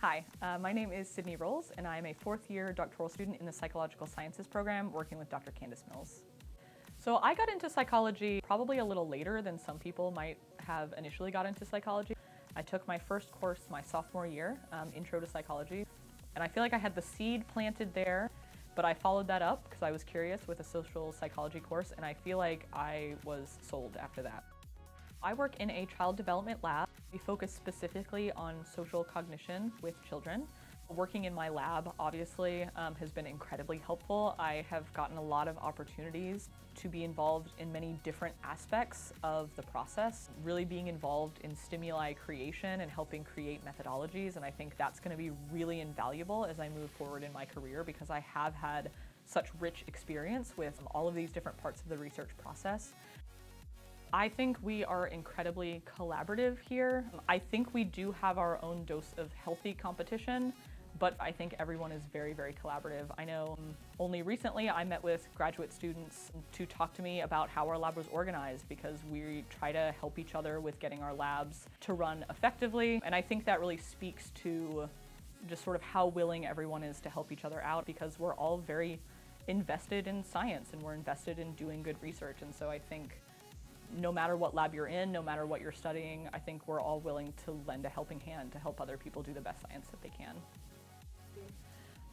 Hi, my name is Sydney Rowles, and I'm a fourth-year doctoral student in the Psychological Sciences program working with Dr. Candice Mills. So I got into psychology probably a little later than some people might have initially got into psychology. I took my first course my sophomore year, Intro to Psychology, and I feel like I had the seed planted there, but I followed that up because I was curious with a social psychology course, and I feel like I was sold after that. I work in a child development lab. We focus specifically on social cognition with children. Working in my lab, obviously, has been incredibly helpful. I have gotten a lot of opportunities to be involved in many different aspects of the process, really being involved in stimuli creation and helping create methodologies, and I think that's going to be really invaluable as I move forward in my career, because I have had such rich experience with all of these different parts of the research process. I think we are incredibly collaborative here. I think we do have our own dose of healthy competition, but I think everyone is very, very collaborative. I know only recently I met with graduate students to talk to me about how our lab was organized, because we try to help each other with getting our labs to run effectively. And I think that really speaks to just sort of how willing everyone is to help each other out, because we're all very invested in science and we're invested in doing good research. And so I think no matter what lab you're in, no matter what you're studying, I think we're all willing to lend a helping hand to help other people do the best science that they can.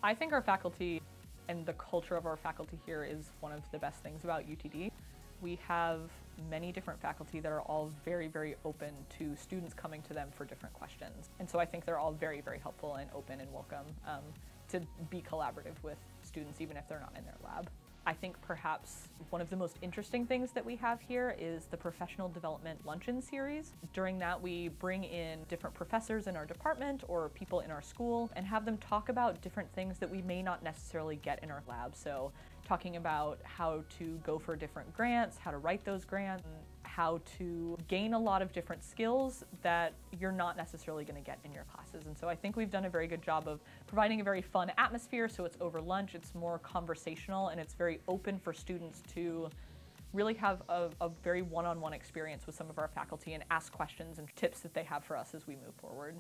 I think our faculty and the culture of our faculty here is one of the best things about UTD. We have many different faculty that are all very, very open to students coming to them for different questions. And so I think they're all very, very helpful and open and welcome to be collaborative with students, even if they're not in their lab. I think perhaps one of the most interesting things that we have here is the professional development luncheon series. During that, we bring in different professors in our department or people in our school and have them talk about different things that we may not necessarily get in our lab. So talking about how to go for different grants, how to write those grants, how to gain a lot of different skills that you're not necessarily going to get in your classes. And so I think we've done a very good job of providing a very fun atmosphere. So it's over lunch, it's more conversational, and it's very open for students to really have a very one-on-one experience with some of our faculty and ask questions and tips that they have for us as we move forward.